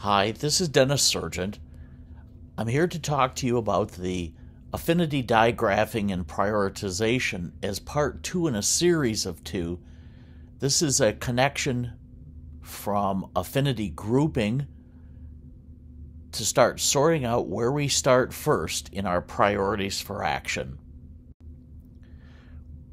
Hi, this is Dennis Sergent. I'm here to talk to you about the affinity digraphing and prioritization as part two in a series of two. This is a connection from affinity grouping to start sorting out where we start first in our priorities for action.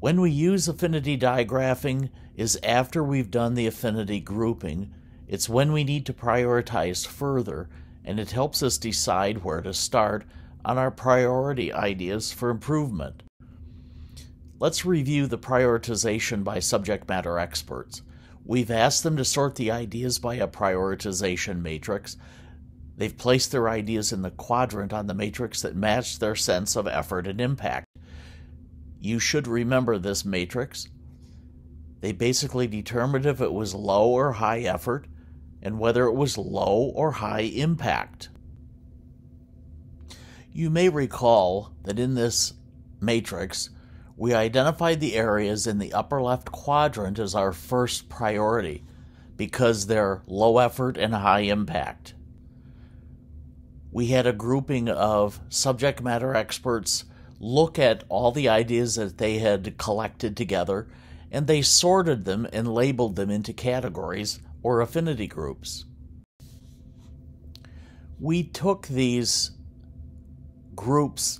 When we use affinity digraphing is after we've done the affinity grouping. It's when we need to prioritize further, and it helps us decide where to start on our priority ideas for improvement. Let's review the prioritization by subject matter experts. We've asked them to sort the ideas by a prioritization matrix. They've placed their ideas in the quadrant on the matrix that matched their sense of effort and impact. You should remember this matrix. They basically determined if it was low or high effort, and whether it was low or high impact. You may recall that in this matrix, we identified the areas in the upper left quadrant as our first priority because they're low effort and high impact. We had a grouping of subject matter experts look at all the ideas that they had collected together, and they sorted them and labeled them into categories or affinity groups. We took these groups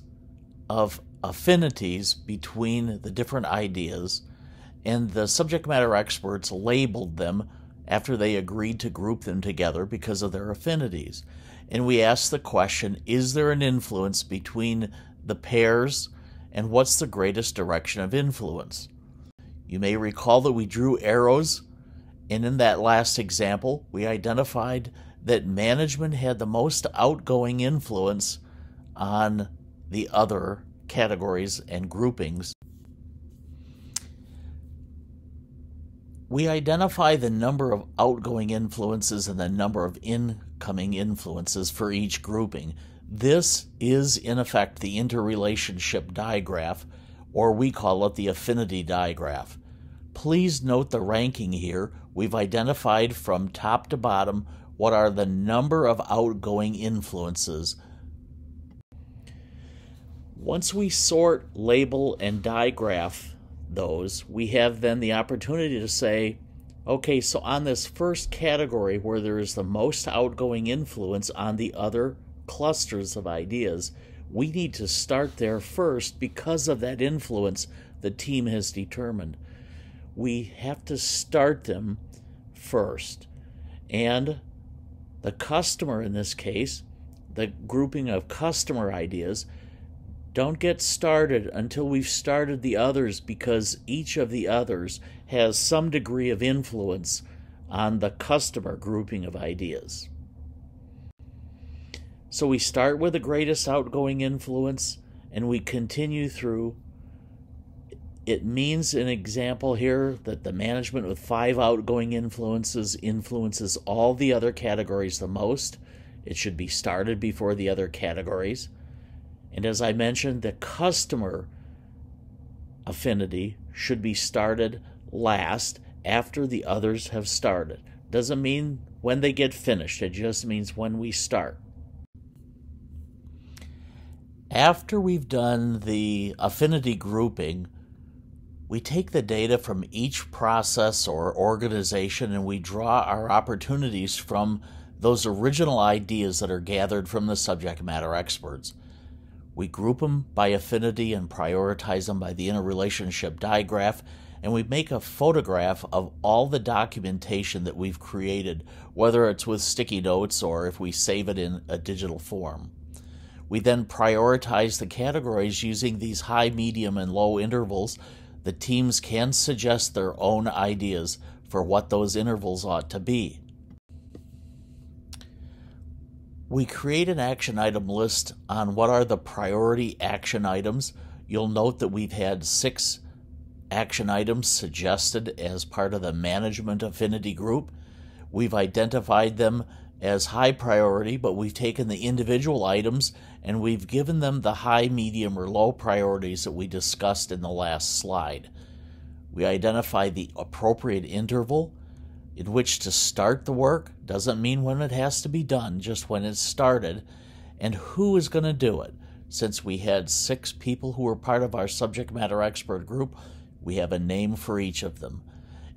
of affinities between the different ideas, and the subject matter experts labeled them after they agreed to group them together because of their affinities. And we asked the question, is there an influence between the pairs, and what's the greatest direction of influence? You may recall that we drew arrows, and in that last example, we identified that management had the most outgoing influence on the other categories and groupings. We identify the number of outgoing influences and the number of incoming influences for each grouping. This is, in effect, the interrelationship digraph, or we call it the affinity digraph. Please note the ranking here. We've identified from top to bottom what are the number of outgoing influences. Once we sort, label, and digraph those, we have then the opportunity to say, okay, so on this first category where there is the most outgoing influence on the other clusters of ideas, we need to start there first because of that influence the team has determined. We have to start them first. And the customer in this case, the grouping of customer ideas, don't get started until we've started the others because each of the others has some degree of influence on the customer grouping of ideas. So we start with the greatest outgoing influence and we continue through. It means an example here that the management with 5 outgoing influences influences all the other categories the most. It should be started before the other categories. And as I mentioned, the customer affinity should be started last after the others have started. Doesn't mean when they get finished, it just means when we start. After we've done the affinity grouping, we take the data from each process or organization and we draw our opportunities from those original ideas that are gathered from the subject matter experts. We group them by affinity and prioritize them by the interrelationship digraph, and we make a photograph of all the documentation that we've created, whether it's with sticky notes or if we save it in a digital form. We then prioritize the categories using these high, medium, and low intervals. The teams can suggest their own ideas for what those intervals ought to be. We create an action item list on what are the priority action items. You'll note that we've had 6 action items suggested as part of the management affinity group. We've identified them as high priority, but we've taken the individual items and we've given them the high, medium, or low priorities that we discussed in the last slide. We identify the appropriate interval. in which to start the work doesn't mean when it has to be done, just when it's started, and who is going to do it. Since we had 6 people who were part of our subject matter expert group, we have a name for each of them,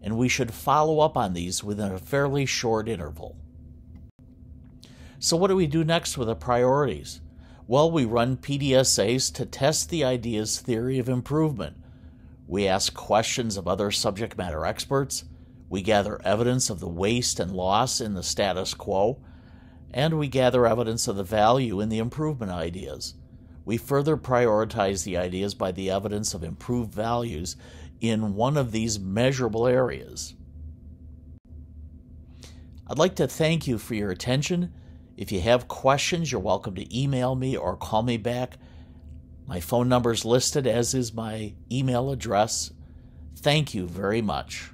and we should follow up on these within a fairly short interval. So what do we do next with the priorities? Well, we run PDSAs to test the idea's theory of improvement. We ask questions of other subject matter experts. We gather evidence of the waste and loss in the status quo, and we gather evidence of the value in the improvement ideas. We further prioritize the ideas by the evidence of improved values in one of these measurable areas. I'd like to thank you for your attention. If you have questions, you're welcome to email me or call me back. My phone number is listed, as is my email address. Thank you very much.